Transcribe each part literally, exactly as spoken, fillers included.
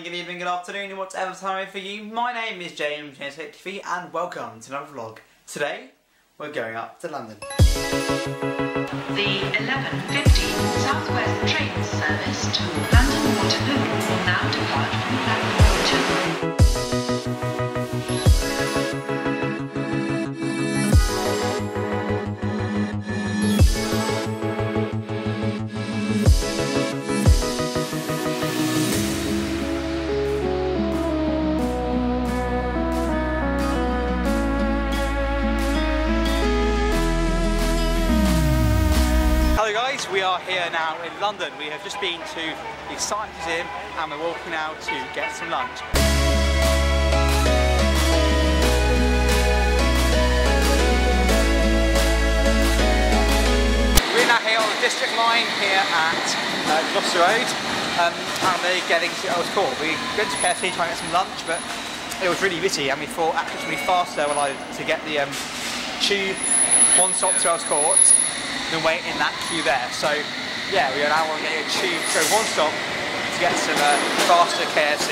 morning, good evening, good afternoon, and whatever time for you. My name is James HitchFee and welcome to another vlog. Today, we're going up to London. The eleven fifteen South West train service to London Waterloo will now depart from platform two. We are here now in London. We have just been to the Science Museum and we're walking now to get some lunch. We're now here on the District Line here at uh, Gloucester Road um, and we're getting to Earl's Court. We went to K F C trying to get some lunch, but it was really bitty and we thought actually it would be faster when I, to get the um, tube one stop to Earl's Court than wait in that queue there. So yeah, we are now going to get a tube so one stop to get some uh, faster K F C.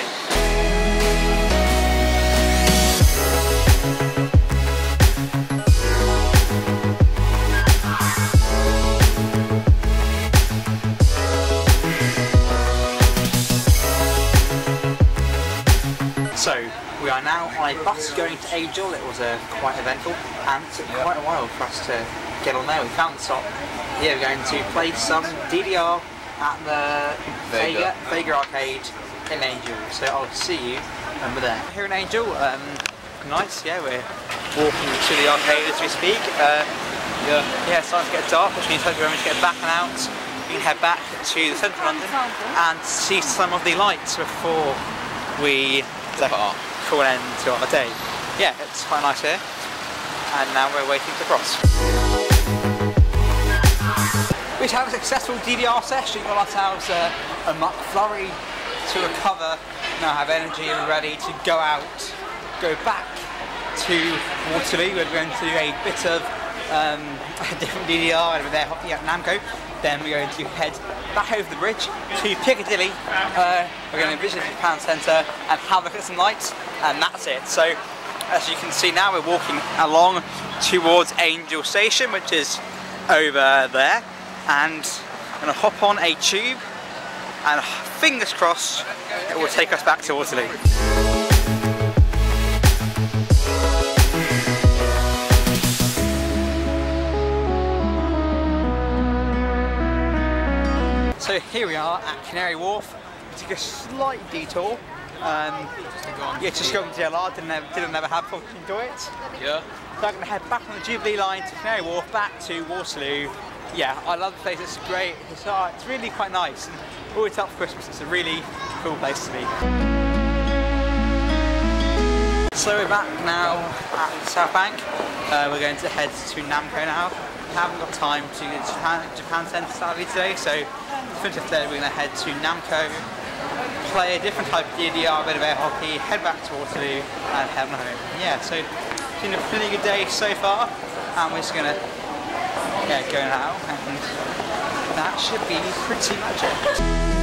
So we are now on a bus going to Angel. It was uh, quite eventful and it took quite a while for us to get on there. We found the top. Yeah, we're going to play some D D R at the Vega, Vega Arcade in Angel. So I'll see you when we're there. Here in Angel, um, nice. Yeah, we're walking to the arcade as we speak. Uh, yeah. Yeah, it's starting to get dark, which means hopefully we're going to get back and out. We can head back to the centre of London and see some of the lights before we call an end to our day. Yeah, it's quite nice here. And now we're waiting to cross. We've had a successful D D R session, got ourselves uh, a muck flurry to recover, now have energy and ready to go out, go back to Waterloo. We're going to do a bit of um, a different D D R and we're there hopping at Namco. Then we're going to head back over the bridge to Piccadilly. Uh, we're going to visit the Japan Centre and have a look at some lights, and that's it. So as you can see now, we're walking along towards Angel Station, which is over there. And I'm going to hop on a tube and fingers crossed it will take us back to Waterloo. So here we are at Canary Wharf. We took a slight detour. Um, yeah, just going to D L R, didn't ever, didn't ever have to do it. Yeah. So I'm going to head back on the Jubilee line to Canary Wharf, back to Waterloo. Yeah, I love the place, it's great, it's, uh, it's really quite nice, and always up for Christmas, it's a really cool place to be. So we're back now at South Bank, uh, we're going to head to Namco now. We haven't got time to get to Japan, Japan Centre sadly today, so fifth of February we're going to head to Namco, play a different type of D D R, a bit of air hockey, head back to Waterloo and head home. Yeah, so it's been a pretty good day so far, and we're just going to Yeah, going out, and that should be pretty much it.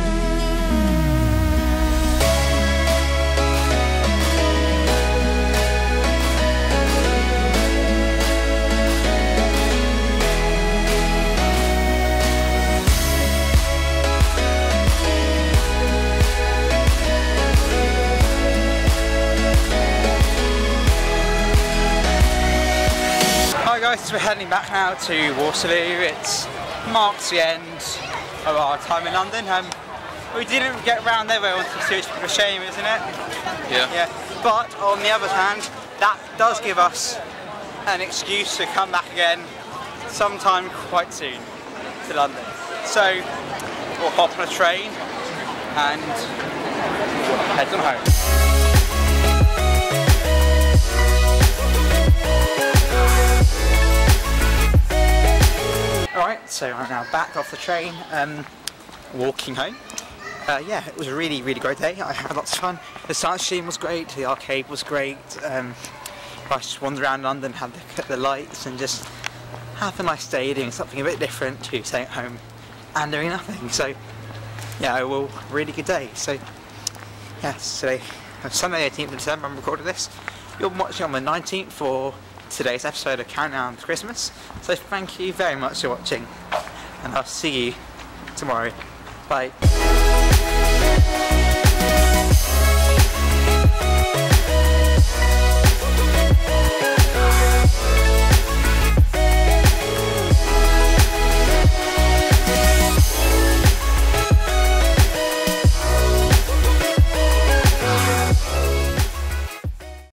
Hi guys, we're heading back now to Waterloo. It marks the end of our time in London. Um, we didn't get round there where we wanted to, which is a shame, isn't it? Yeah. Yeah. But on the other hand, that does give us an excuse to come back again sometime quite soon to London. So we'll hop on a train and we'll head on home. Alright, so I'm now back off the train, um, walking home. Uh, yeah, it was a really, really great day. I had lots of fun. The Science Museum was great, the arcade was great. Um, I just wandered around London, had a look at the lights and just have a nice day doing something a bit different to staying at home and doing nothing. So, yeah, well, really good day. So, Yes, today, on Sunday eighteenth of December, I'm recording this. You're watching on the nineteenth for today's episode of Countdown to Christmas. So thank you very much for watching, and I'll see you tomorrow. Bye.